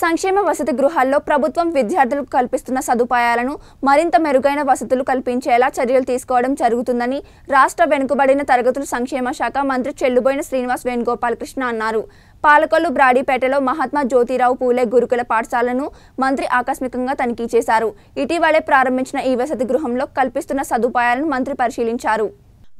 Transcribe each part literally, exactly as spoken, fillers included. Sankshema Vasati Gruhallo, Prabhutvam Vidyarthulaku Kalpistuna Sadupayalanu, Marinta Merugaina Vasatulu Kalpinchela, Charyalu Teeskovadam Jarugutundani, Rashtra Venukabadina Taragatulu Sankshema Shaka Mantri Chelluboyina Srinivas Venugopalakrishna Annaru. Palakollu Bradipetalo Mahatma Jyotiravu Phule Gurukula Paఠశాలను మంత్రి ఆకస్మికంగా తనిఖీ చేశారు. ఇటీవలే ప్రారంభించిన ఈ వసతి గృహంలో కల్పిస్తున్న సదుపాయాలను మంత్రి పరిశీలించారు.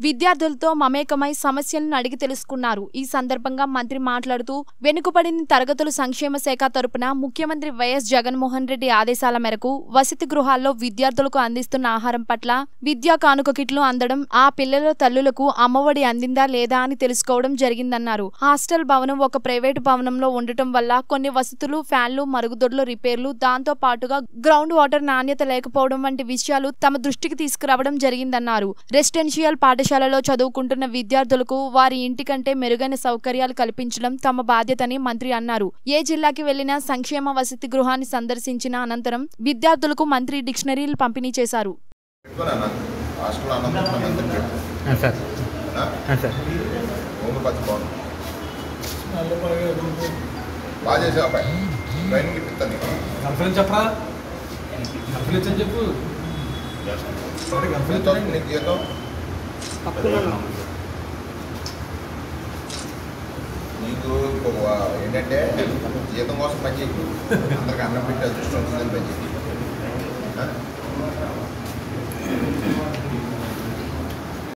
విద్యార్థులతో మమేకమై సమస్యలను అడిగి తెలుసుకున్నారు. ఈ సందర్భంగా మంత్రి మాట్లాడుతూ వెనుకబడిన తరగతుల సంక్షేమ శాఖ తరపున ముఖ్యమంత్రి వైఎస్ జగన్మోహన్ రెడ్డి ఆదేశాల మేరకు వసతి గృహాల్లో విద్యార్థులకు అందిస్తున్న ఆహారం పట్ల విద్యా కానుక కిట్లు అందడం ఆ పిల్లల తల్లులకు అమ్మఒడి అందిందా లేదా అని తెలుసుకోవడం జరిగిందన్నారు. హాస్టల్ భవనం ఒక ప్రైవేట్ భవనంలో ఉండటం వల్ల కొన్ని వసతులు ఫ్యాన్లు మరుగుదొడ్లు రిపేర్లు దాంతో పాటుగా గ్రౌండ్ వాటర్ నాణ్యత లేకపోవడం వంటి విషయాలు తమ దృష్టికి తీసుకురావడం జరిగిందన్నారు. రెసిడెన్షియల్ పాఠశాల లలో చదువుకుంటున్న విద్యార్థులకు వారి ఇంటికంటే మెరుగైన సౌకర్యాలు కల్పించడం తమ బాధ్యతని మంత్రి అన్నారు. ఏ జిల్లాకి వెళ్లినా సంక్షేమ వసతి గృహాన్ని సందర్శించిన అనంతరం విద్యార్థులకు మంత్రి డిక్షనరీలు పంపిణీ చేశారు. Aku nana. Itu bahwa ini deh, dia tuh ngos macam itu, antara kamera beda justru dengan macam itu.